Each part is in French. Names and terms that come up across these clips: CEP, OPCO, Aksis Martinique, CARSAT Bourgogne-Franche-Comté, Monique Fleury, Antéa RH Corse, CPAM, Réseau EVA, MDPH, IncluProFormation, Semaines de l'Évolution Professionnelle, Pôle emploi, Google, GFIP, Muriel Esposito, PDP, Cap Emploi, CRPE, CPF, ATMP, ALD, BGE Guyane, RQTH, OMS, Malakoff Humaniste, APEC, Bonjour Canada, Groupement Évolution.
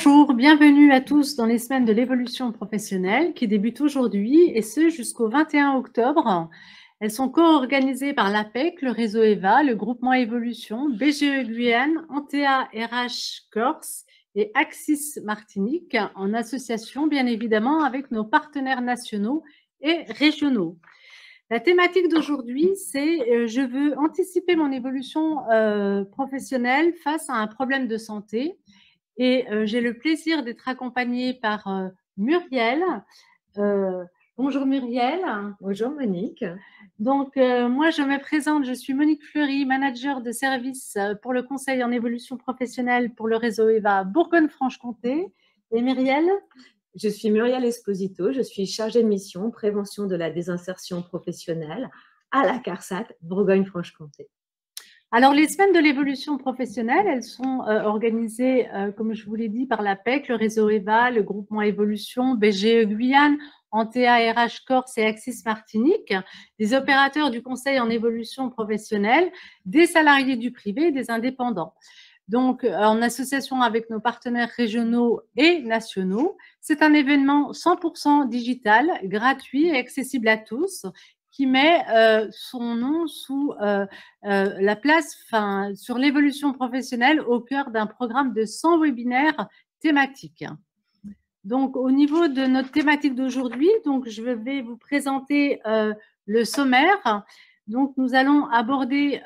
Bonjour, bienvenue à tous dans les Semaines de l'Évolution Professionnelle qui débutent aujourd'hui et ce jusqu'au 21 octobre. Elles sont co-organisées par l'APEC, le Réseau EVA, le Groupement Évolution, BGE Guyane, Antéa RH Corse et Aksis Martinique en association bien évidemment avec nos partenaires nationaux et régionaux. La thématique d'aujourd'hui, c'est « Je veux anticiper mon évolution professionnelle face à un problème de santé ». Et j'ai le plaisir d'être accompagnée par Muriel. Bonjour Muriel. Bonjour Monique. Donc moi je me présente, je suis Monique Fleury, manager de service pour le conseil en évolution professionnelle pour le réseau EVA Bourgogne-Franche-Comté. Et Muriel? Je suis Muriel Esposito, je suis chargée de mission prévention de la désinsertion professionnelle à la CARSAT Bourgogne-Franche-Comté. Alors, les semaines de l'évolution professionnelle, elles sont organisées, comme je vous l'ai dit, par l'APEC, le réseau EVA, le groupement Évolution, BGE Guyane, Antéa RH Corse et Aksis Martinique, des opérateurs du conseil en évolution professionnelle, des salariés du privé et des indépendants. Donc, en association avec nos partenaires régionaux et nationaux, c'est un événement 100% digital, gratuit et accessible à tous, qui met son nom sous la place sur l'évolution professionnelle au cœur d'un programme de 100 webinaires thématiques. Donc, au niveau de notre thématique d'aujourd'hui, je vais vous présenter le sommaire. Donc, nous allons aborder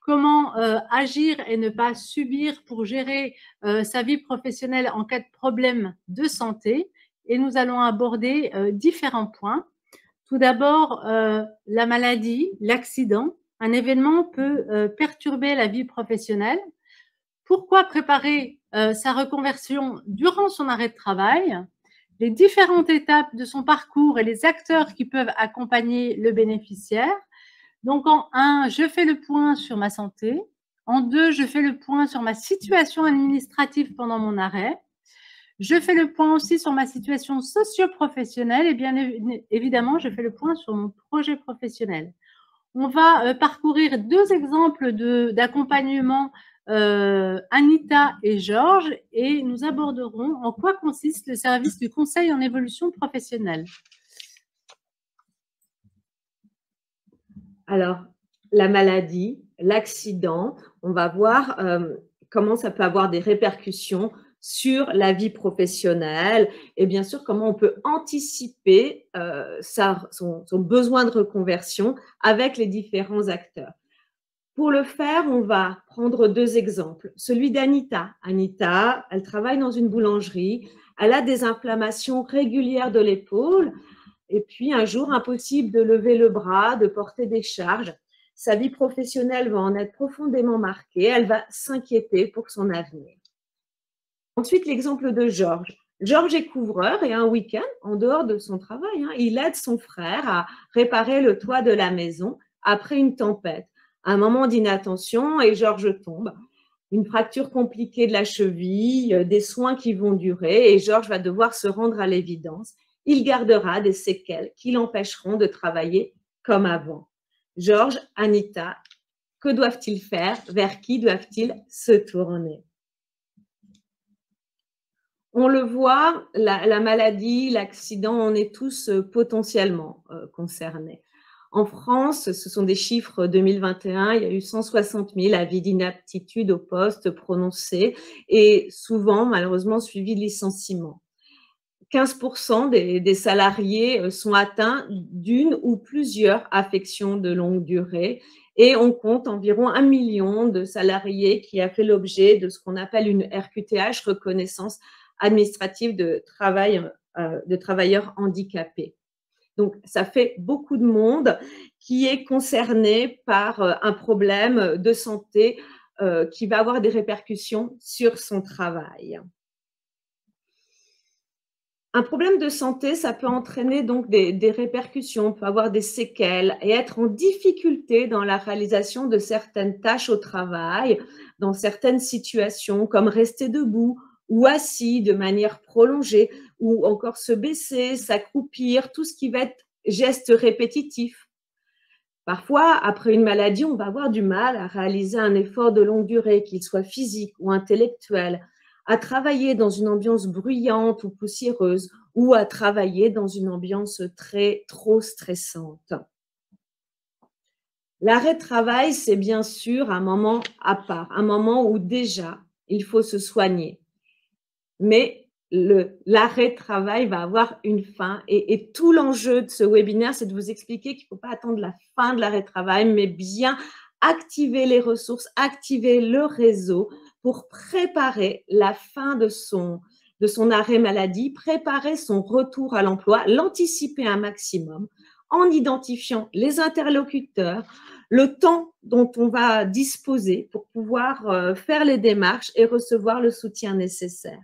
comment agir et ne pas subir pour gérer sa vie professionnelle en cas de problème de santé. Et nous allons aborder différents points. Tout d'abord, la maladie, l'accident. Un événement peut perturber la vie professionnelle. Pourquoi préparer sa reconversion durant son arrêt de travail? Les différentes étapes de son parcours et les acteurs qui peuvent accompagner le bénéficiaire. Donc, en 1, je fais le point sur ma santé. En 2, je fais le point sur ma situation administrative pendant mon arrêt. Je fais le point aussi sur ma situation socio-professionnelle et bien évidemment, je fais le point sur mon projet professionnel. On va parcourir 2 exemples d'accompagnement, Anita et Georges, et nous aborderons en quoi consiste le service du conseil en évolution professionnelle. Alors, la maladie, l'accident, on va voir comment ça peut avoir des répercussions sur la vie professionnelle et bien sûr comment on peut anticiper son besoin de reconversion avec les différents acteurs. Pour le faire, on va prendre 2 exemples. Celui d'Anita. Anita, elle travaille dans une boulangerie, elle a des inflammations régulières de l'épaule et puis un jour, impossible de lever le bras, de porter des charges. Sa vie professionnelle va en être profondément marquée, elle va s'inquiéter pour son avenir. Ensuite, l'exemple de Georges. Georges est couvreur et un week-end, en dehors de son travail, il aide son frère à réparer le toit de la maison après une tempête. Un moment d'inattention et Georges tombe. Une fracture compliquée de la cheville, des soins qui vont durer et Georges va devoir se rendre à l'évidence. Il gardera des séquelles qui l'empêcheront de travailler comme avant. Georges, Anita, que doivent-ils faire? Vers qui doivent-ils se tourner? On le voit, la maladie, l'accident, on est tous potentiellement concernés. En France, ce sont des chiffres 2021, il y a eu 160 000 avis d'inaptitude au poste prononcés et souvent, malheureusement, suivis de licenciements. 15% des salariés sont atteints d'une ou plusieurs affections de longue durée et on compte environ 1 million de salariés qui a fait l'objet de ce qu'on appelle une RQTH, reconnaissance administrative de travailleurs handicapés. Donc, ça fait beaucoup de monde qui est concerné par un problème de santé qui va avoir des répercussions sur son travail. Un problème de santé, ça peut entraîner donc des répercussions, on peut avoir des séquelles et être en difficulté dans la réalisation de certaines tâches au travail, dans certaines situations comme rester debout, ou assis de manière prolongée, ou encore se baisser, s'accroupir, tout ce qui va être geste répétitif. Parfois, après une maladie, on va avoir du mal à réaliser un effort de longue durée, qu'il soit physique ou intellectuel, à travailler dans une ambiance bruyante ou poussiéreuse ou à travailler dans une ambiance trop stressante. L'arrêt de travail, c'est bien sûr un moment à part, un moment où déjà il faut se soigner. Mais l'arrêt de travail va avoir une fin et tout l'enjeu de ce webinaire, c'est de vous expliquer qu'il ne faut pas attendre la fin de l'arrêt de travail, mais bien activer les ressources, activer le réseau pour préparer la fin de son arrêt maladie, préparer son retour à l'emploi, l'anticiper un maximum en identifiant les interlocuteurs, le temps dont on va disposer pour pouvoir faire les démarches et recevoir le soutien nécessaire.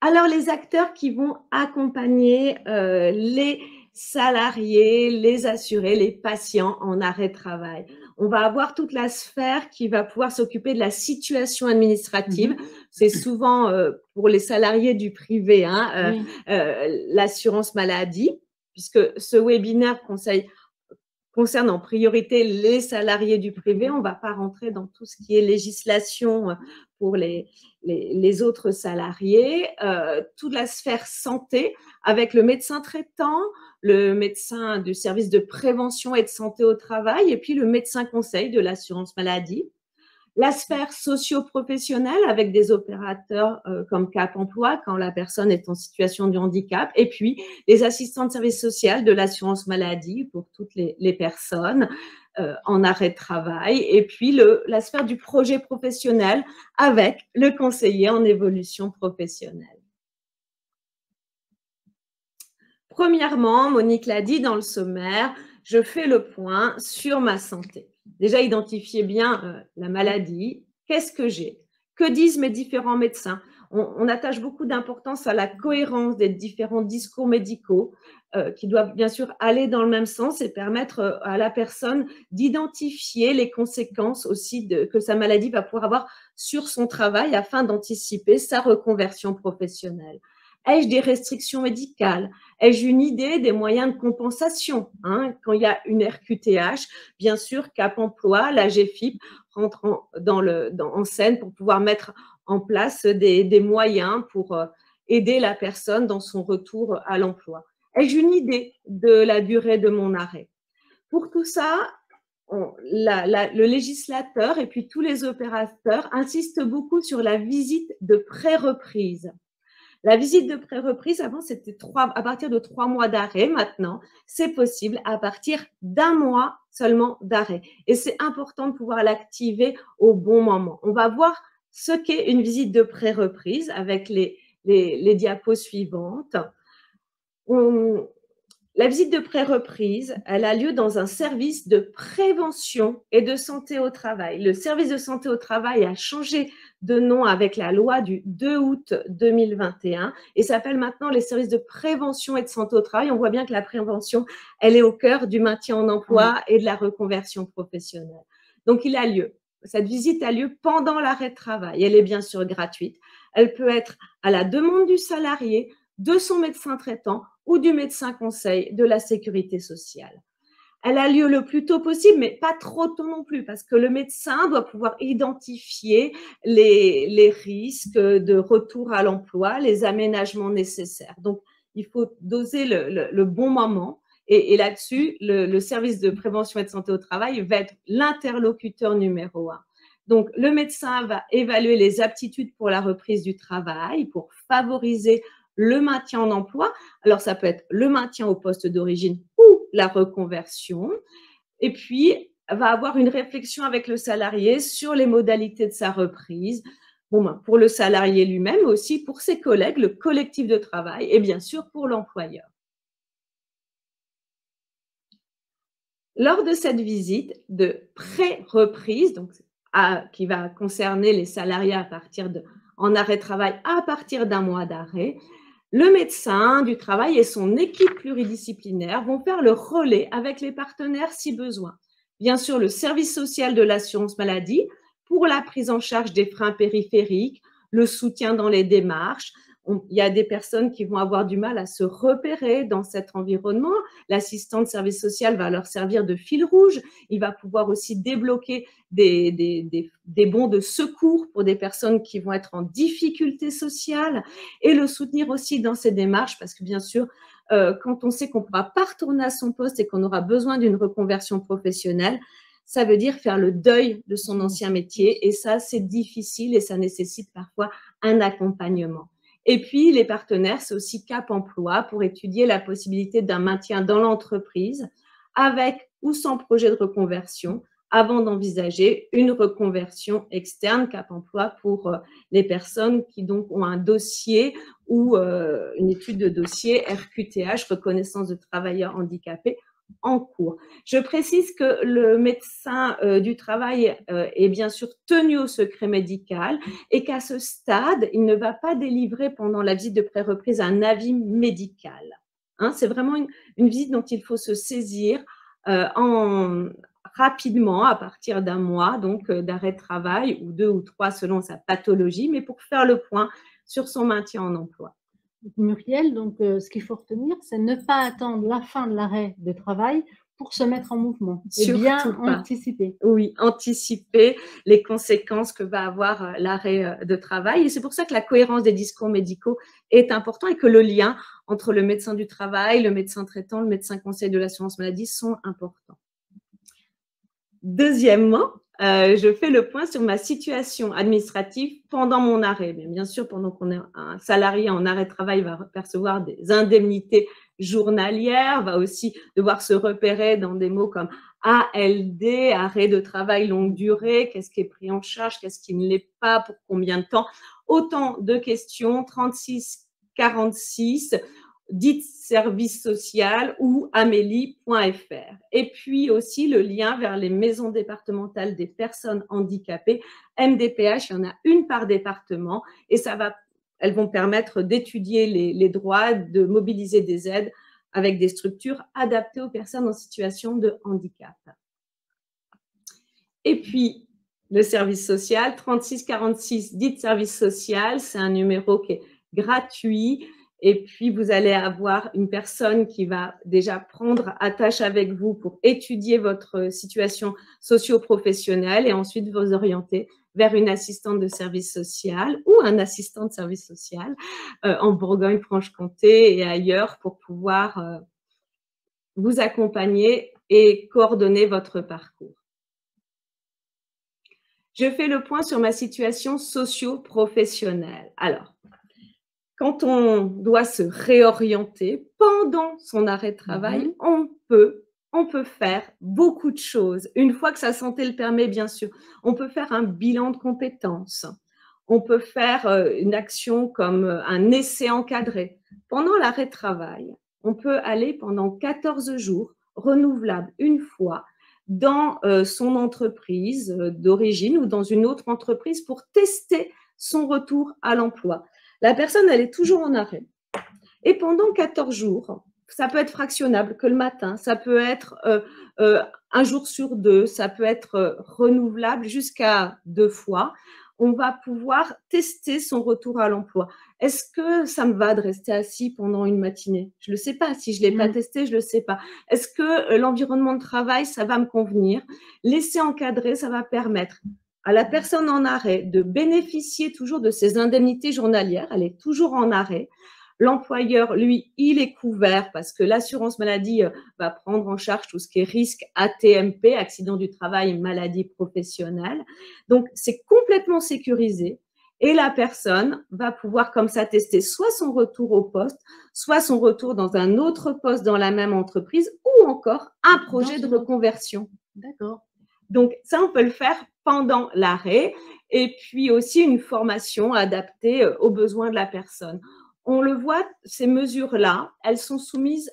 Alors, les acteurs qui vont accompagner les salariés, les assurés, les patients en arrêt de travail. On va avoir toute la sphère qui va pouvoir s'occuper de la situation administrative. C'est souvent pour les salariés du privé, hein, l'assurance maladie, puisque ce webinaire concerne en priorité les salariés du privé. On ne va pas rentrer dans tout ce qui est législation pour les autres salariés. Toute la sphère santé avec le médecin traitant, le médecin du service de prévention et de santé au travail et puis le médecin conseil de l'assurance maladie. La sphère socio-professionnelle avec des opérateurs comme Cap Emploi quand la personne est en situation de handicap et puis les assistants de service social de l'assurance maladie pour toutes les personnes en arrêt de travail et puis la sphère du projet professionnel avec le conseiller en évolution professionnelle. Premièrement, Monique l'a dit dans le sommaire, je fais le point sur ma santé. Déjà, identifiez bien la maladie, qu'est-ce que j'ai, que disent mes différents médecins. On attache beaucoup d'importance à la cohérence des différents discours médicaux qui doivent bien sûr aller dans le même sens et permettre à la personne d'identifier les conséquences aussi que sa maladie va pouvoir avoir sur son travail afin d'anticiper sa reconversion professionnelle. Ai-je des restrictions médicales? Ai-je une idée des moyens de compensation, hein? Quand il y a une RQTH, bien sûr, Cap Emploi, la GFIP rentre en scène pour pouvoir mettre en place des moyens pour aider la personne dans son retour à l'emploi. Ai-je une idée de la durée de mon arrêt? Pour tout ça, le législateur et puis tous les opérateurs insistent beaucoup sur la visite de pré-reprise. La visite de pré-reprise, avant, c'était à partir de 3 mois d'arrêt. Maintenant, c'est possible à partir d'1 mois seulement d'arrêt. Et c'est important de pouvoir l'activer au bon moment. On va voir ce qu'est une visite de pré-reprise avec les diapos suivantes. La visite de pré-reprise, elle a lieu dans un service de prévention et de santé au travail. Le service de santé au travail a changé de nom avec la loi du 2 août 2021 et s'appelle maintenant les services de prévention et de santé au travail. On voit bien que la prévention, elle est au cœur du maintien en emploi et de la reconversion professionnelle. Donc, cette visite a lieu pendant l'arrêt de travail. Elle est bien sûr gratuite. Elle peut être à la demande du salarié, de son médecin traitant ou du médecin conseil de la sécurité sociale. Elle a lieu le plus tôt possible, mais pas trop tôt non plus, parce que le médecin doit pouvoir identifier les risques de retour à l'emploi, les aménagements nécessaires. Donc, il faut doser le bon moment. Et là-dessus, le service de prévention et de santé au travail va être l'interlocuteur numéro 1. Donc, le médecin va évaluer les aptitudes pour la reprise du travail, pour favoriser le maintien en emploi. Alors, ça peut être le maintien au poste d'origine ou la reconversion. Et puis, va avoir une réflexion avec le salarié sur les modalités de sa reprise. Bon, ben, pour le salarié lui-même, aussi pour ses collègues, le collectif de travail et bien sûr pour l'employeur. Lors de cette visite de pré-reprise, donc qui va concerner les salariés en arrêt de travail à partir d'1 mois d'arrêt, le médecin du travail et son équipe pluridisciplinaire vont faire le relais avec les partenaires si besoin. Bien sûr, le service social de l'assurance maladie pour la prise en charge des freins périphériques, le soutien dans les démarches. Il y a des personnes qui vont avoir du mal à se repérer dans cet environnement. L'assistant de service social va leur servir de fil rouge. Il va pouvoir aussi débloquer des bons de secours pour des personnes qui vont être en difficulté sociale et le soutenir aussi dans ses démarches parce que bien sûr, quand on sait qu'on ne pourra pas retourner à son poste et qu'on aura besoin d'une reconversion professionnelle, ça veut dire faire le deuil de son ancien métier et ça, c'est difficile et ça nécessite parfois un accompagnement. Et puis, les partenaires, c'est aussi Cap Emploi pour étudier la possibilité d'un maintien dans l'entreprise avec ou sans projet de reconversion avant d'envisager une reconversion externe, Cap Emploi pour les personnes qui donc ont un dossier ou une étude de dossier RQTH, reconnaissance de travailleurs handicapés, en cours. Je précise que le médecin du travail est bien sûr tenu au secret médical et qu'à ce stade, il ne va pas délivrer pendant la visite de pré-reprise un avis médical. Hein, c'est vraiment une visite dont il faut se saisir rapidement à partir d'un mois donc d'arrêt de travail ou 2 ou 3 selon sa pathologie, mais pour faire le point sur son maintien en emploi. Muriel, donc ce qu'il faut retenir, c'est ne pas attendre la fin de l'arrêt de travail pour se mettre en mouvement. Et bien anticiper. Oui, anticiper les conséquences que va avoir l'arrêt de travail. Et c'est pour ça que la cohérence des discours médicaux est importante et que le lien entre le médecin du travail, le médecin traitant, le médecin conseil de l'assurance maladie sont importants. Deuxièmement, je fais le point sur ma situation administrative pendant mon arrêt. Bien sûr, pendant qu'on est un salarié en arrêt de travail, va percevoir des indemnités journalières, va aussi devoir se repérer dans des mots comme ALD, arrêt de travail longue durée, qu'est-ce qui est pris en charge, qu'est-ce qui ne l'est pas, pour combien de temps. Autant de questions, 36, 46, dites service social ou amélie.fr. Et puis aussi le lien vers les maisons départementales des personnes handicapées, MDPH, il y en a une par département et ça va, elles vont permettre d'étudier les droits, de mobiliser des aides avec des structures adaptées aux personnes en situation de handicap. Et puis le service social, 3646, dites service social, c'est un numéro qui est gratuit. Et puis, vous allez avoir une personne qui va déjà prendre attache avec vous pour étudier votre situation socio-professionnelle et ensuite vous orienter vers une assistante de service social ou un assistant de service social en Bourgogne-Franche-Comté et ailleurs pour pouvoir vous accompagner et coordonner votre parcours. Je fais le point sur ma situation socio-professionnelle. Alors, quand on doit se réorienter pendant son arrêt de travail, on peut faire beaucoup de choses. Une fois que sa santé le permet, bien sûr, on peut faire un bilan de compétences. On peut faire une action comme un essai encadré. Pendant l'arrêt de travail, on peut aller pendant 14 jours, renouvelable une fois, dans son entreprise d'origine ou dans une autre entreprise pour tester son retour à l'emploi. La personne, elle est toujours en arrêt. Et pendant 14 jours, ça peut être fractionnable que le matin, ça peut être un jour sur 2, ça peut être renouvelable jusqu'à 2 fois. On va pouvoir tester son retour à l'emploi. Est-ce que ça me va de rester assis pendant une matinée? Je ne le sais pas. Si je ne l'ai pas testé, je ne le sais pas. Est-ce que l'environnement de travail, ça va me convenir? Laisser encadrer, ça va permettre à la personne en arrêt de bénéficier toujours de ses indemnités journalières, elle est toujours en arrêt. L'employeur, lui, il est couvert parce que l'assurance maladie va prendre en charge tout ce qui est risque ATMP, accident du travail, maladie professionnelle. Donc, c'est complètement sécurisé et la personne va pouvoir comme ça tester soit son retour au poste, soit son retour dans un autre poste dans la même entreprise ou encore un projet de reconversion. D'accord. Donc, ça, on peut le faire pendant l'arrêt et puis aussi une formation adaptée aux besoins de la personne. On le voit, ces mesures-là, elles sont soumises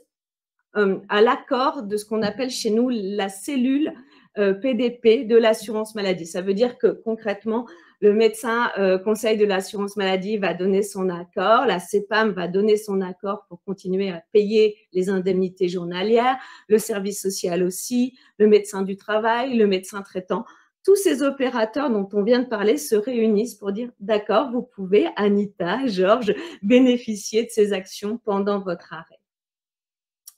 à l'accord de ce qu'on appelle chez nous la cellule PDP de l'assurance maladie. Ça veut dire que concrètement, le médecin conseil de l'assurance maladie va donner son accord, la CPAM va donner son accord pour continuer à payer les indemnités journalières, le service social aussi, le médecin du travail, le médecin traitant. tous ces opérateurs dont on vient de parler se réunissent pour dire « D'accord, vous pouvez, Anita, Georges, bénéficier de ces actions pendant votre arrêt. »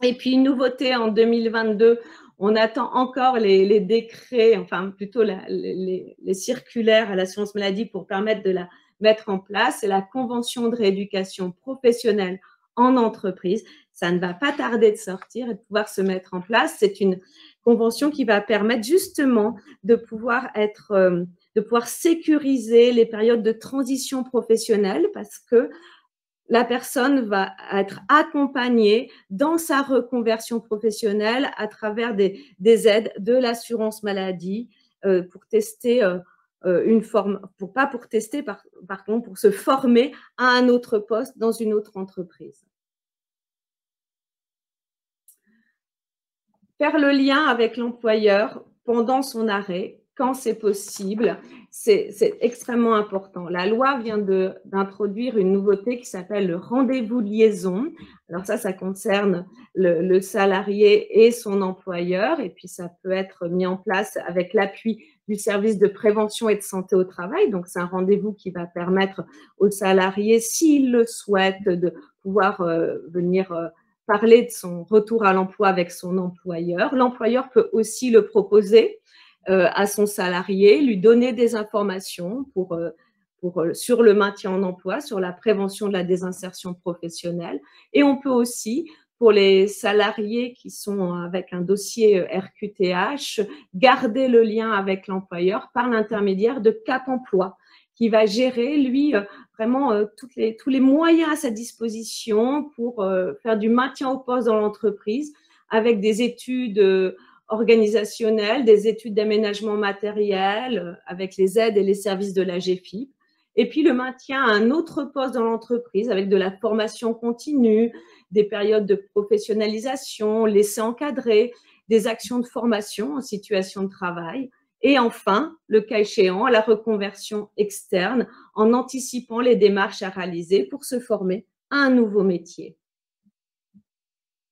Et puis, une nouveauté en 2022, on attend encore les décrets, enfin plutôt les circulaires à l'assurance maladie pour permettre de la mettre en place. C'est la convention de rééducation professionnelle en entreprise. Ça ne va pas tarder de sortir et de pouvoir se mettre en place. C'est une convention qui va permettre justement de pouvoir sécuriser les périodes de transition professionnelle parce que la personne va être accompagnée dans sa reconversion professionnelle à travers des aides de l'assurance maladie pour se former à un autre poste dans une autre entreprise. Faire le lien avec l'employeur pendant son arrêt, quand c'est possible, c'est extrêmement important. La loi vient d'introduire une nouveauté qui s'appelle le rendez-vous de liaison. Alors ça concerne le salarié et son employeur et puis ça peut être mis en place avec l'appui du service de prévention et de santé au travail. Donc c'est un rendez-vous qui va permettre aux salariés, s'ils le souhaitent, de pouvoir venir parler de son retour à l'emploi avec son employeur. L'employeur peut aussi le proposer à son salarié, lui donner des informations sur le maintien en emploi, sur la prévention de la désinsertion professionnelle. Et on peut aussi, pour les salariés qui sont avec un dossier RQTH, garder le lien avec l'employeur par l'intermédiaire de Cap Emploi, qui va gérer, lui, vraiment tous les moyens à sa disposition pour faire du maintien au poste dans l'entreprise avec des études organisationnelles, des études d'aménagement matériel, avec les aides et les services de la GFIP. Et puis, le maintien à un autre poste dans l'entreprise avec de la formation continue, des périodes de professionnalisation, laisser encadrer, des actions de formation en situation de travail. Et enfin, le cas échéant, la reconversion externe en anticipant les démarches à réaliser pour se former à un nouveau métier.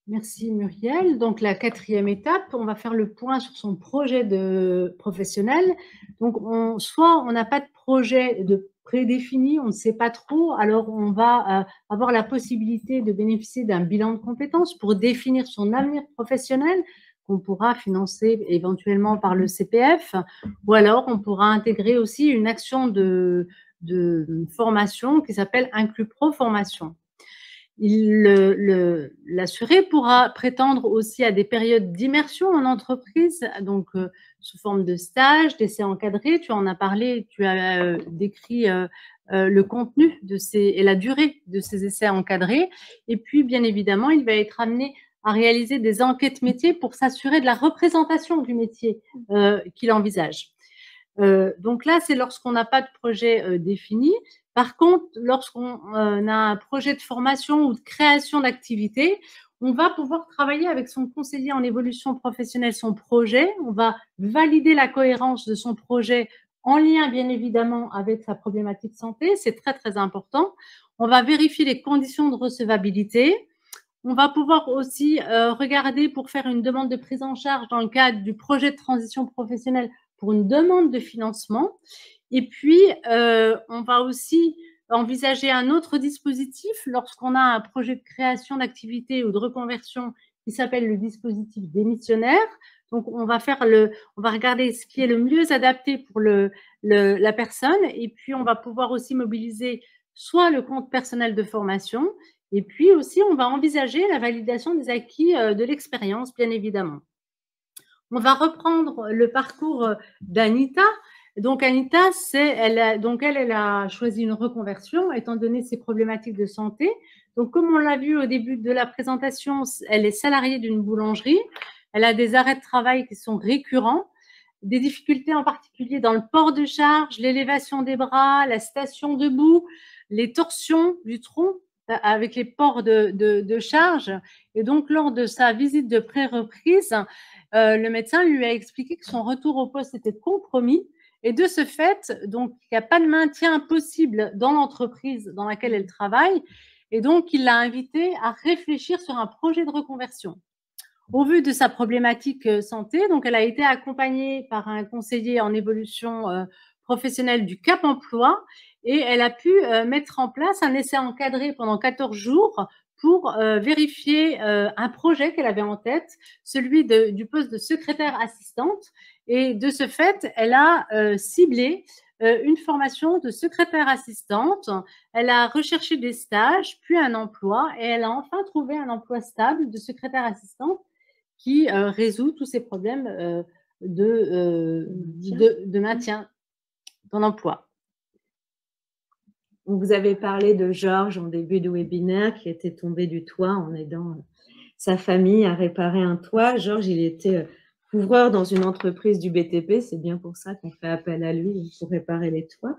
Merci Muriel. Donc la quatrième étape, on va faire le point sur son projet professionnel. Donc soit on n'a pas de projet prédéfini, on ne sait pas trop, alors on va avoir la possibilité de bénéficier d'un bilan de compétences pour définir son avenir professionnel, qu'on pourra financer éventuellement par le CPF, ou alors on pourra intégrer aussi une action de formation qui s'appelle IncluProFormation. L'assuré pourra prétendre aussi à des périodes d'immersion en entreprise, donc sous forme de stage, d'essais encadrés. Tu en as parlé, tu as décrit le contenu et la durée de ces essais encadrés. Et puis, bien évidemment, il va être amené à réaliser des enquêtes métiers pour s'assurer de la représentation du métier qu'il envisage. Donc là, c'est lorsqu'on n'a pas de projet défini. Par contre, lorsqu'on a un projet de formation ou de création d'activité, on va pouvoir travailler avec son conseiller en évolution professionnelle son projet. On va valider la cohérence de son projet en lien, bien évidemment, avec sa problématique santé. C'est très, très important. On va vérifier les conditions de recevabilité. On va pouvoir aussi regarder pour faire une demande de prise en charge dans le cadre du projet de transition professionnelle pour une demande de financement. Et puis, on va aussi envisager un autre dispositif lorsqu'on a un projet de création d'activité ou de reconversion qui s'appelle le dispositif démissionnaire. Donc, on va regarder ce qui est le mieux adapté pour la personne. Et puis, on va pouvoir aussi mobiliser soit le compte personnel de formation. Et puis aussi, on va envisager la validation des acquis de l'expérience, bien évidemment. On va reprendre le parcours d'Anita. Donc, Anita, elle a choisi une reconversion, étant donné ses problématiques de santé. Donc, comme on l'a vu au début de la présentation, elle est salariée d'une boulangerie. Elle a des arrêts de travail qui sont récurrents, des difficultés en particulier dans le port de charge, l'élévation des bras, la station debout, les torsions du tronc, avec les ports de charge. Et donc, lors de sa visite de pré-reprise, le médecin lui a expliqué que son retour au poste était compromis. Et de ce fait, donc, il n'y a pas de maintien possible dans l'entreprise dans laquelle elle travaille. Et donc, il l'a invitée à réfléchir sur un projet de reconversion. Au vu de sa problématique santé, donc elle a été accompagnée par un conseiller en évolution professionnelle du Cap Emploi et elle a pu mettre en place un essai encadré pendant 14 jours pour vérifier un projet qu'elle avait en tête, celui du poste de secrétaire assistante. Et de ce fait, elle a ciblé une formation de secrétaire assistante. Elle a recherché des stages, puis un emploi et elle a enfin trouvé un emploi stable de secrétaire assistante qui résout tous ces problèmes de maintien dans l'emploi. Vous avez parlé de Georges en début de webinaire qui était tombé du toit en aidant sa famille à réparer un toit. Georges, il était couvreur dans une entreprise du BTP, c'est bien pour ça qu'on fait appel à lui pour réparer les toits.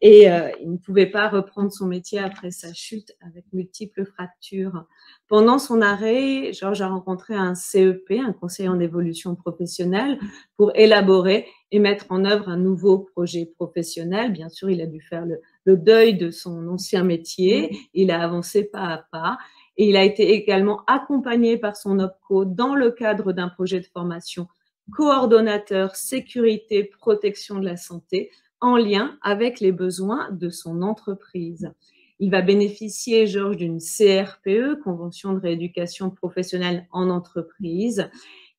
Et il ne pouvait pas reprendre son métier après sa chute avec multiples fractures. Pendant son arrêt, Georges a rencontré un CEP, un conseiller en évolution professionnelle, pour élaborer et mettre en œuvre un nouveau projet professionnel. Bien sûr, il a dû faire le deuil de son ancien métier, il a avancé pas à pas. Et il a été également accompagné par son OPCO dans le cadre d'un projet de formation coordonnateur sécurité protection de la santé en lien avec les besoins de son entreprise. Il va bénéficier, Georges, d'une CRPE, Convention de rééducation professionnelle en entreprise.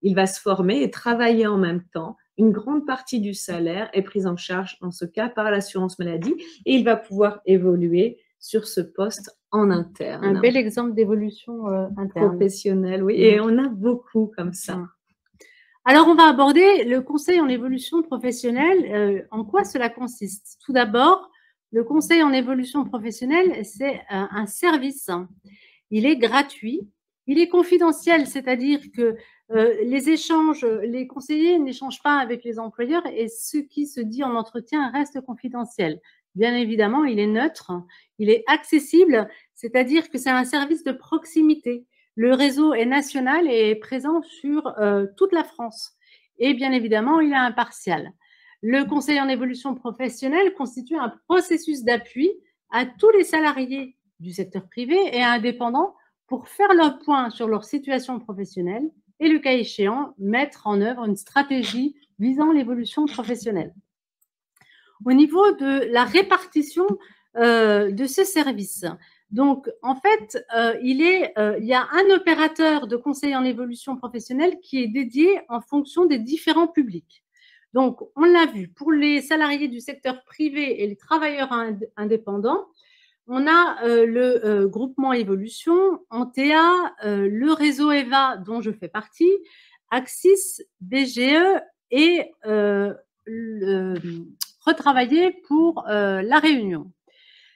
Il va se former et travailler en même temps. Une grande partie du salaire est prise en charge, en ce cas, par l'assurance maladie et il va pouvoir évoluer sur ce poste en interne. Un bel exemple d'évolution interne. Professionnelle, oui. Et on a beaucoup comme ça. Alors, on va aborder le conseil en évolution professionnelle. En quoi cela consiste? Tout d'abord, le conseil en évolution professionnelle, c'est un service. Il est gratuit, il est confidentiel, c'est-à-dire que les conseillers n'échangent pas avec les employeurs et ce qui se dit en entretien reste confidentiel. Bien évidemment, il est neutre, il est accessible, c'est-à-dire que c'est un service de proximité. Le réseau est national et est présent sur toute la France. Et bien évidemment, il est impartial. Le conseil en évolution professionnelle constitue un processus d'appui à tous les salariés du secteur privé et indépendants pour faire leur point sur leur situation professionnelle et, le cas échéant, mettre en œuvre une stratégie visant l'évolution professionnelle. Au niveau de la répartition de ce service, donc en fait, il y a un opérateur de conseil en évolution professionnelle qui est dédié en fonction des différents publics. Donc, on l'a vu, pour les salariés du secteur privé et les travailleurs indépendants, on a le groupement Évolution, Antéa, le réseau EVA dont je fais partie, Aksis, BGE et retravailler pour la réunion.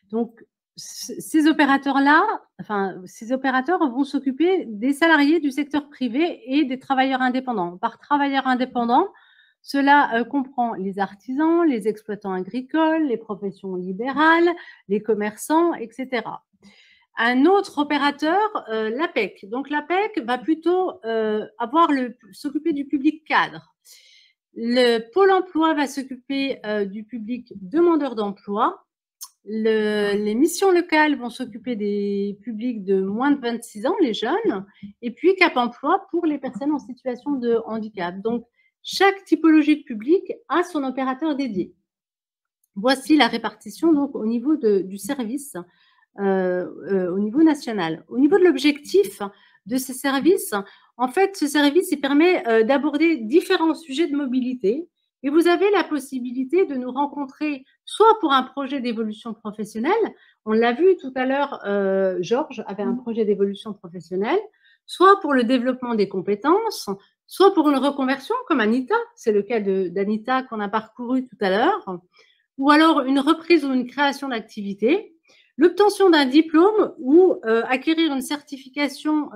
Donc, ces opérateurs vont s'occuper des salariés du secteur privé et des travailleurs indépendants. Par travailleurs indépendants, cela comprend les artisans, les exploitants agricoles, les professions libérales, les commerçants, etc. Un autre opérateur, l'APEC. Donc, l'APEC va plutôt s'occuper du public cadre. Le Pôle emploi va s'occuper du public demandeur d'emploi. Les missions locales vont s'occuper des publics de moins de 26 ans, les jeunes. Et puis Cap Emploi pour les personnes en situation de handicap. Donc, chaque typologie de public a son opérateur dédié. Voici la répartition donc, au niveau du service, au niveau national. Au niveau de l'objectif de ces services, en fait, ce service il permet d'aborder différents sujets de mobilité et vous avez la possibilité de nous rencontrer soit pour un projet d'évolution professionnelle, on l'a vu tout à l'heure, Georges avait un projet d'évolution professionnelle, soit pour le développement des compétences, soit pour une reconversion comme Anita, c'est le cas d'Anita qu'on a parcouru tout à l'heure, ou alors une reprise ou une création d'activité. L'obtention d'un diplôme ou acquérir une certification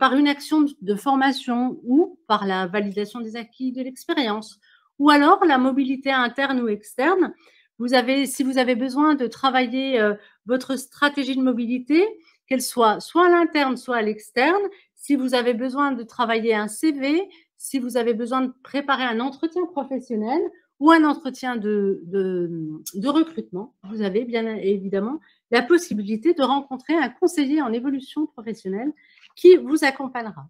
par une action de formation ou par la validation des acquis de l'expérience. Ou alors la mobilité interne ou externe. Si vous avez besoin de travailler votre stratégie de mobilité, qu'elle soit soit à l'interne, soit à l'externe, si vous avez besoin de travailler un CV, si vous avez besoin de préparer un entretien professionnel, ou un entretien de recrutement, vous avez bien évidemment la possibilité de rencontrer un conseiller en évolution professionnelle qui vous accompagnera.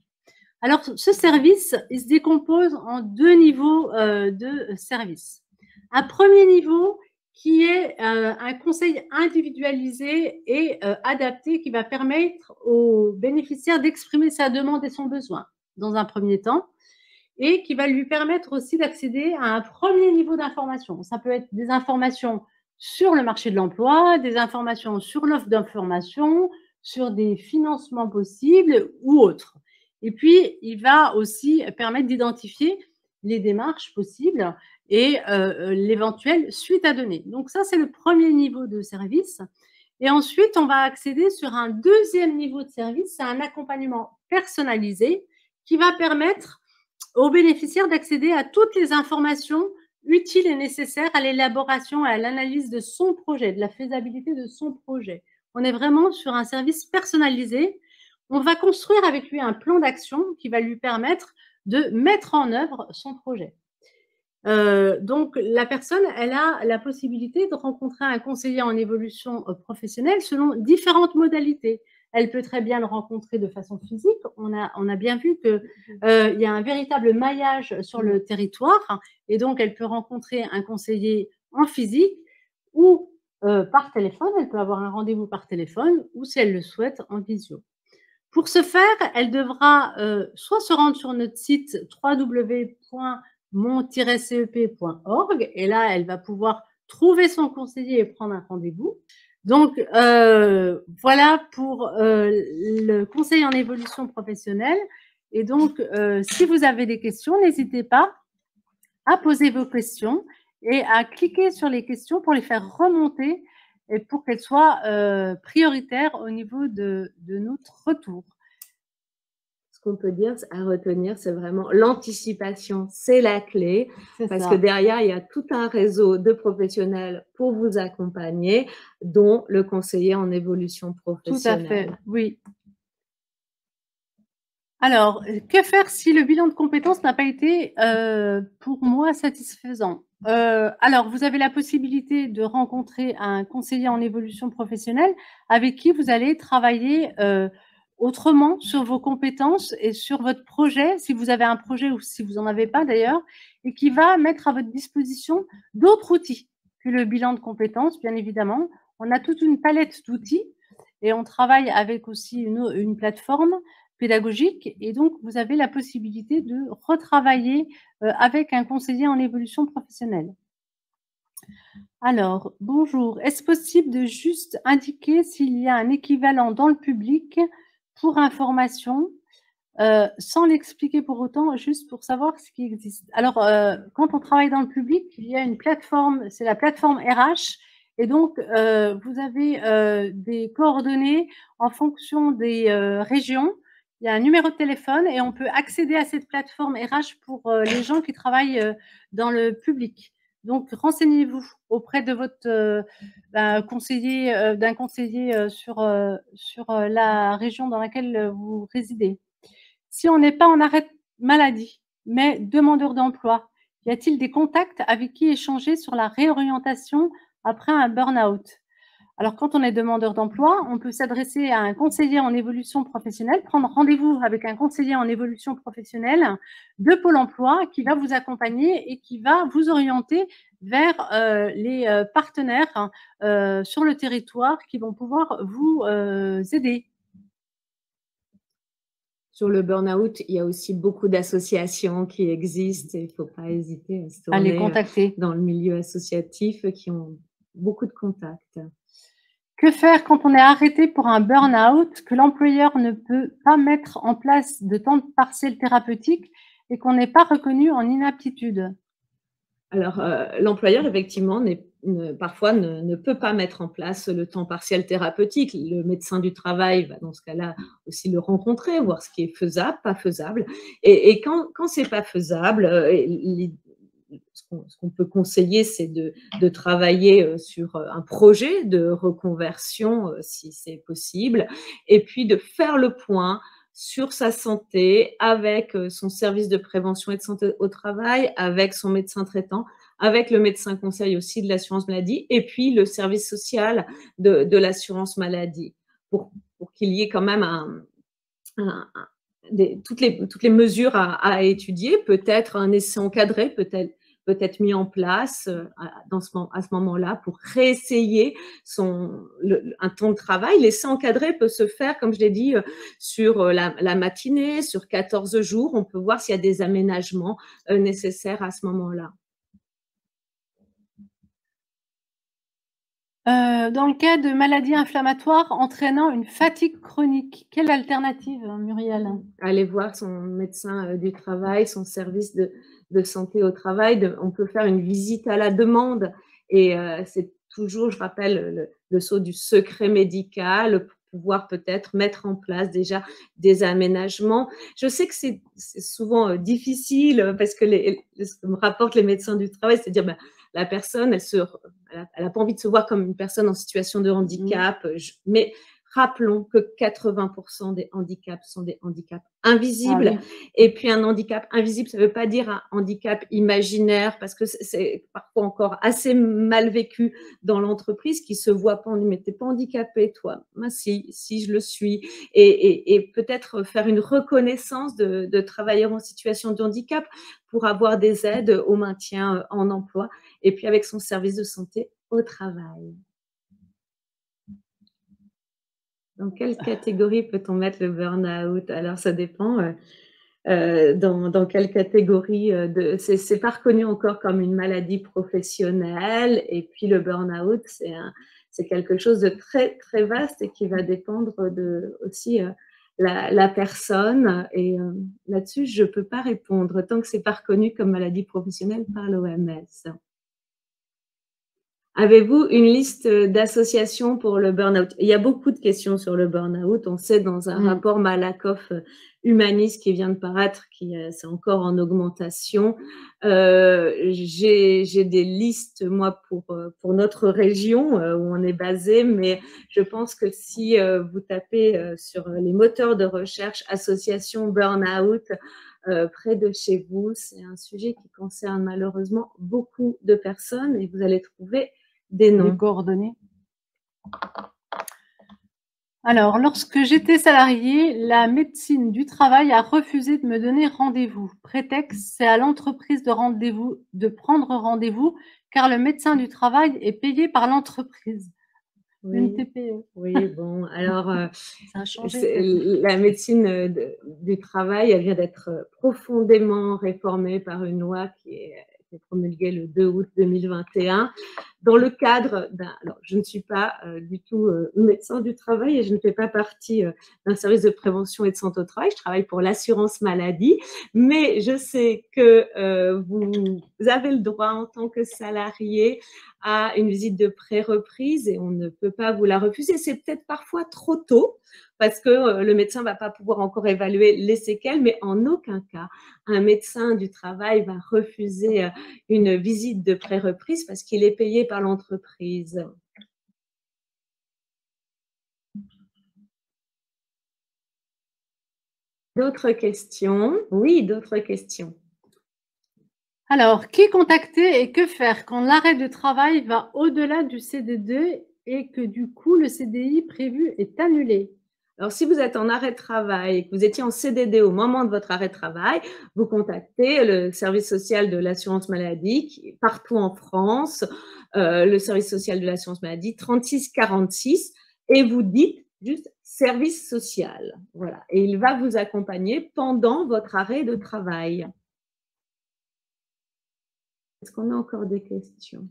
Alors, ce service, il se décompose en deux niveaux de service. Un premier niveau qui est un conseil individualisé et adapté qui va permettre aux bénéficiaires d'exprimer sa demande et son besoin dans un premier temps et qui va lui permettre aussi d'accéder à un premier niveau d'information. Ça peut être des informations sur le marché de l'emploi, des informations sur l'offre d'information, sur des financements possibles ou autres. Et puis, il va aussi permettre d'identifier les démarches possibles et l'éventuelle suite à donner. Donc ça, c'est le premier niveau de service. Et ensuite, on va accéder sur un deuxième niveau de service, c'est un accompagnement personnalisé qui va permettre aux bénéficiaires d'accéder à toutes les informations utiles et nécessaires à l'élaboration et à l'analyse de son projet, de la faisabilité de son projet. On est vraiment sur un service personnalisé. On va construire avec lui un plan d'action qui va lui permettre de mettre en œuvre son projet. Donc, la personne, elle a la possibilité de rencontrer un conseiller en évolution professionnelle selon différentes modalités. Elle peut très bien le rencontrer de façon physique. On a bien vu qu'il y a un véritable maillage sur le territoire et donc elle peut rencontrer un conseiller en physique ou par téléphone. Elle peut avoir un rendez-vous par téléphone ou, si elle le souhaite, en visio. Pour ce faire, elle devra soit se rendre sur notre site www.mon-cep.org et là, elle va pouvoir trouver son conseiller et prendre un rendez-vous. Donc, voilà pour le conseil en évolution professionnelle. Et donc, si vous avez des questions, n'hésitez pas à poser vos questions et à cliquer sur les questions pour les faire remonter et pour qu'elles soient prioritaires au niveau de notre retour. Ce qu'on peut dire à retenir, c'est vraiment l'anticipation, c'est la clé, parce que derrière, il y a tout un réseau de professionnels pour vous accompagner, dont le conseiller en évolution professionnelle. Tout à fait, oui. Alors, que faire si le bilan de compétences n'a pas été, pour moi, satisfaisant? Alors, vous avez la possibilité de rencontrer un conseiller en évolution professionnelle avec qui vous allez travailler autrement sur vos compétences et sur votre projet, si vous avez un projet ou si vous n'en avez pas d'ailleurs, et qui va mettre à votre disposition d'autres outils que le bilan de compétences, bien évidemment. On a toute une palette d'outils et on travaille avec aussi une plateforme pédagogique et donc vous avez la possibilité de retravailler avec un conseiller en évolution professionnelle. Alors, bonjour. Est-ce possible de juste indiquer s'il y a un équivalent dans le public pour information, sans l'expliquer pour autant, juste pour savoir ce qui existe? Alors, quand on travaille dans le public, il y a une plateforme, c'est la plateforme RH, et donc vous avez des coordonnées en fonction des régions. Il y a un numéro de téléphone et on peut accéder à cette plateforme RH pour les gens qui travaillent dans le public. Donc, renseignez-vous auprès de votre d'un conseiller sur la région dans laquelle vous résidez. Si on n'est pas en arrêt maladie, mais demandeur d'emploi, y a-t-il des contacts avec qui échanger sur la réorientation après un burn-out? Alors, quand on est demandeur d'emploi, on peut s'adresser à un conseiller en évolution professionnelle, prendre rendez-vous avec un conseiller en évolution professionnelle de Pôle emploi qui va vous accompagner et qui va vous orienter vers les partenaires sur le territoire qui vont pouvoir vous aider. Sur le burn-out, il y a aussi beaucoup d'associations qui existent et il ne faut pas hésiter à se tourner à les contacter dans le milieu associatif qui ont beaucoup de contacts. Que faire quand on est arrêté pour un burn-out, que l'employeur ne peut pas mettre en place de temps partiel thérapeutique et qu'on n'est pas reconnu en inaptitude? Alors, l'employeur, effectivement, parfois ne peut pas mettre en place le temps partiel thérapeutique. Le médecin du travail va dans ce cas-là aussi le rencontrer, voir ce qui est faisable, pas faisable. Et quand ce n'est pas faisable, ce qu'on peut conseiller, c'est de travailler sur un projet de reconversion, si c'est possible, et puis de faire le point sur sa santé avec son service de prévention et de santé au travail, avec son médecin traitant, avec le médecin conseil aussi de l'assurance maladie, et puis le service social de l'assurance maladie, pour qu'il y ait quand même toutes les mesures à étudier, peut-être un essai encadré, peut-être mis en place à ce moment-là pour réessayer un temps de travail. L'essai encadré peut se faire, comme je l'ai dit, sur la matinée, sur 14 jours. On peut voir s'il y a des aménagements nécessaires à ce moment-là. Dans le cas de maladies inflammatoires entraînant une fatigue chronique, quelle alternative, Muriel? Aller voir son médecin du travail, son service de santé au travail. On peut faire une visite à la demande et c'est toujours, je rappelle, le saut du secret médical pour pouvoir peut-être mettre en place déjà des aménagements. Je sais que c'est souvent difficile parce que ce que me rapportent les médecins du travail, c'est de dire… la personne, elle n'a pas envie de se voir comme une personne en situation de handicap. Mais rappelons que 80% des handicaps sont des handicaps invisibles. Ah oui. Et puis, un handicap invisible, ça ne veut pas dire un handicap imaginaire parce que c'est parfois encore assez mal vécu dans l'entreprise qui ne se voit pas. On dit, mais tu n'es pas handicapé, toi. Moi, si je le suis. Et peut-être faire une reconnaissance de travailleurs en situation de handicap pour avoir des aides au maintien en emploi et puis avec son service de santé au travail. Dans quelle catégorie peut-on mettre le burn-out? Alors, ça dépend dans quelle catégorie. C'est pas reconnu encore comme une maladie professionnelle et puis le burn-out, c'est quelque chose de très, très vaste et qui va dépendre aussi la personne et là-dessus, je ne peux pas répondre tant que ce n'est pas reconnu comme maladie professionnelle par l'OMS. Avez-vous une liste d'associations pour le burn-out? Il y a beaucoup de questions sur le burn-out. On sait dans un rapport Malakoff Humaniste qui vient de paraître, qui c'est encore en augmentation. J'ai des listes, moi, pour notre région où on est basé, mais je pense que si vous tapez sur les moteurs de recherche association burn-out près de chez vous, c'est un sujet qui concerne malheureusement beaucoup de personnes et vous allez trouver des noms. Des coordonnées. Alors, lorsque j'étais salariée, la médecine du travail a refusé de me donner rendez-vous. Prétexte, c'est à l'entreprise de prendre rendez-vous, car le médecin du travail est payé par l'entreprise. Oui. Une TPE. Oui, bon, alors, ça a changé. La médecine du travail, elle vient d'être profondément réformée par une loi qui est promulguée le 2 août 2021. Dans le cadre d'un… Alors, je ne suis pas du tout médecin du travail et je ne fais pas partie d'un service de prévention et de santé au travail. Je travaille pour l'assurance maladie, mais je sais que vous avez le droit en tant que salarié à une visite de pré-reprise et on ne peut pas vous la refuser. C'est peut-être parfois trop tôt parce que le médecin ne va pas pouvoir encore évaluer les séquelles, mais en aucun cas, un médecin du travail va refuser une visite de pré-reprise parce qu'il est payé par l'entreprise. D'autres questions? Oui, d'autres questions. Alors, qui contacter et que faire quand l'arrêt de travail va au-delà du CDD et que du coup, le CDI prévu est annulé? Alors, si vous êtes en arrêt de travail et que vous étiez en CDD au moment de votre arrêt de travail, vous contactez le service social de l'assurance maladie qui est partout en France, le service social de l'assurance maladie 3646 et vous dites juste « service social ». Voilà. Et il va vous accompagner pendant votre arrêt de travail. Est-ce qu'on a encore des questions ?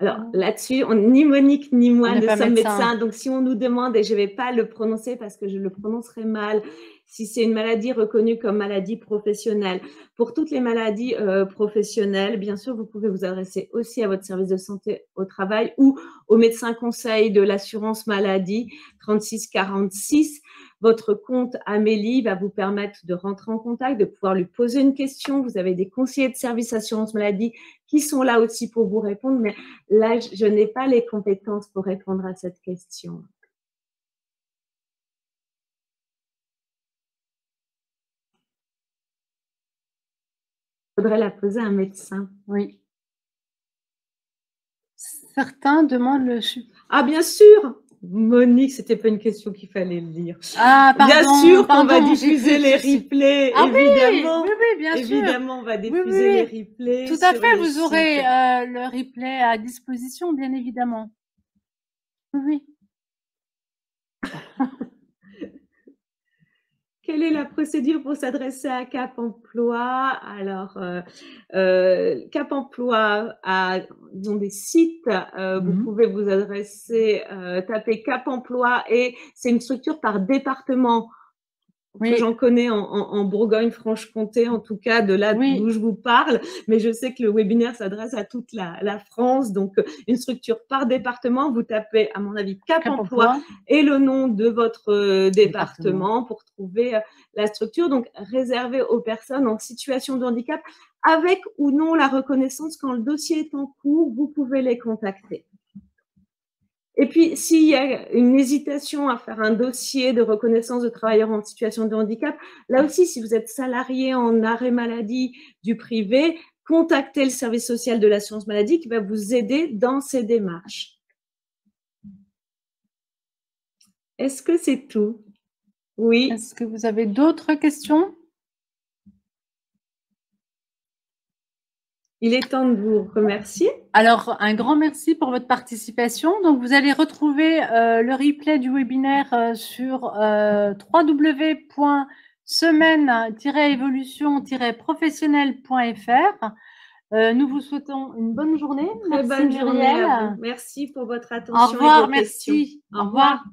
Alors là-dessus, ni Monique ni moi ne sommes médecins, donc si on nous demande, et je ne vais pas le prononcer parce que je le prononcerai mal, si c'est une maladie reconnue comme maladie professionnelle. Pour toutes les maladies professionnelles, bien sûr, vous pouvez vous adresser aussi à votre service de santé au travail ou au médecin conseil de l'assurance maladie 3646. Votre compte Amélie va vous permettre de rentrer en contact, de pouvoir lui poser une question. Vous avez des conseillers de service assurance maladie qui sont là aussi pour vous répondre, mais là, je n'ai pas les compétences pour répondre à cette question. Il faudrait la poser à un médecin. Oui. Certains demandent le… Ah, bien sûr! Monique, c'était pas une question qu'il fallait lire. Ah, pardon. Bien sûr qu'on va diffuser les replays, évidemment. Oui, oui, bien sûr. Évidemment, on va diffuser les replays. Tout à fait, vous aurez le replay à disposition, bien évidemment. Oui. Quelle est la procédure pour s'adresser à Cap Emploi? Alors, Cap Emploi a des sites, vous pouvez vous adresser, taper Cap Emploi et c'est une structure par département. Oui. J'en connais en Bourgogne-Franche-Comté, en tout cas, de là d'où je vous parle. Mais je sais que le webinaire s'adresse à toute la France. Donc, une structure par département. Vous tapez, à mon avis, Cap Emploi et le nom de votre département pour trouver la structure. Donc, réservée aux personnes en situation de handicap avec ou non la reconnaissance. Quand le dossier est en cours, vous pouvez les contacter. Et puis, s'il y a une hésitation à faire un dossier de reconnaissance de travailleurs en situation de handicap, là aussi, si vous êtes salarié en arrêt maladie du privé, contactez le service social de l'assurance maladie qui va vous aider dans ces démarches. Est-ce que c'est tout? Oui. Est-ce que vous avez d'autres questions? Il est temps de vous remercier. Alors, un grand merci pour votre participation. Donc, vous allez retrouver le replay du webinaire sur www.semaines-evolution-professionnelle.fr. Nous vous souhaitons une bonne journée. Très bonne journée. Merci pour votre attention. Au revoir, merci. Au revoir.